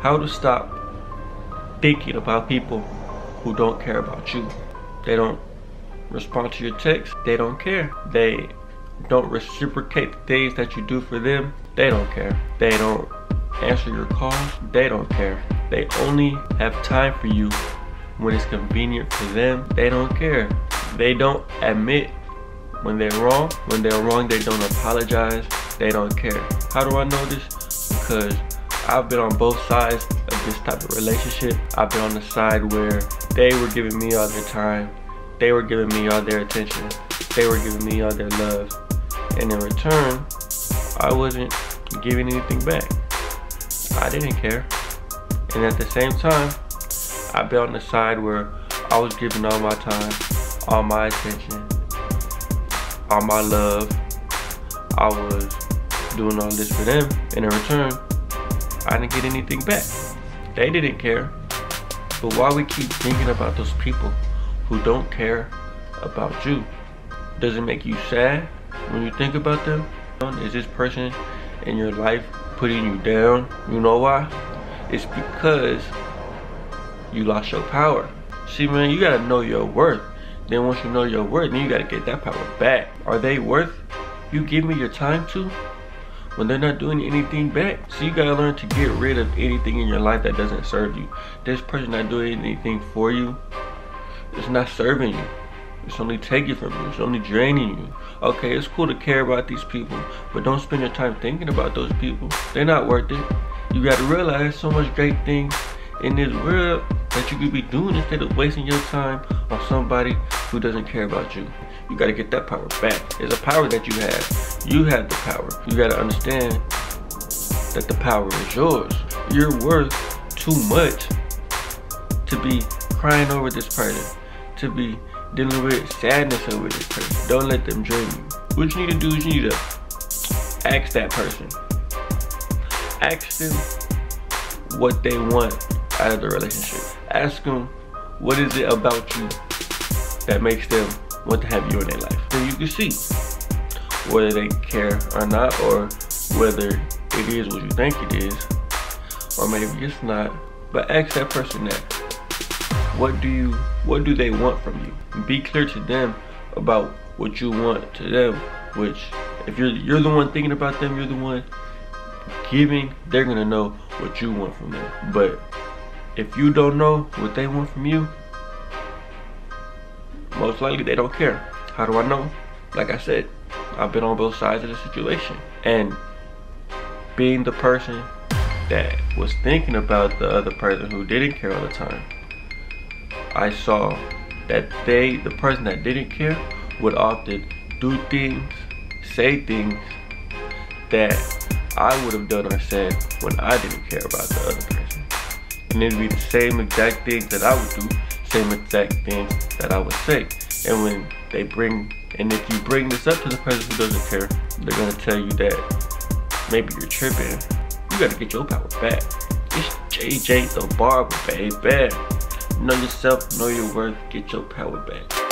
how to stop thinking about people who don't care about you. They don't respond to your texts. They don't care. They don't reciprocate the things that you do for them. They don't care. They don't answer your calls. They don't care. They only have time for you when it's convenient for them. They don't care. They don't admit when they're wrong. When they're wrong, they don't apologize. They don't care. How do I know this? Because I've been on both sides of this type of relationship. I've been on the side where they were giving me all their time. They were giving me all their attention. They were giving me all their love. And in return, I wasn't giving anything back. I didn't care. And at the same time, I've been on the side where I was giving all my time, all my attention, all my love. I was doing all this for them, and in return, I didn't get anything back. They didn't care. But why we keep thinking about those people who don't care about you? Does it make you sad when you think about them? Is this person in your life putting you down? You know why? It's because you lost your power. See, man, you gotta know your worth. Then once you know your worth, then you gotta get that power back. Are they worth you giving your time to when they're not doing anything back? So you gotta learn to get rid of anything in your life that doesn't serve you. This person not doing anything for you, it's not serving you. It's only taking from you. It's only draining you. Okay, it's cool to care about these people, but don't spend your time thinking about those people. They're not worth it. You gotta realize so much great things in this world that you could be doing instead of wasting your time on somebody who doesn't care about you. You gotta get that power back. It's a power that you have. You have the power. You gotta understand that the power is yours. You're worth too much to be crying over this person, to be dealing with sadness over this person. Don't let them drain you. What you need to do is you need to ask that person. Ask them what they want out of the relationship. Ask them, what is it about you that makes them want to have you in their life? Then you can see whether they care or not, or whether it is what you think it is, or maybe it's not. But ask that person that. What do they want from you? Be clear to them about what you want to them, which if you're the one thinking about them, you're the one giving, they're gonna know what you want from them. But if you don't know what they want from you, most likely they don't care. How do I know? Like I said, I've been on both sides of the situation. And being the person that was thinking about the other person who didn't care all the time, I saw that the person that didn't care would often do things, say things that I would have done or said when I didn't care about the other person. And it'd be the same exact things that I would do, same exact things that I would say. And if you bring this up to the person who doesn't care, they're gonna tell you that maybe you're tripping. You gotta get your power back. It's JayJay the Barber, baby. Know yourself, know your worth, get your power back.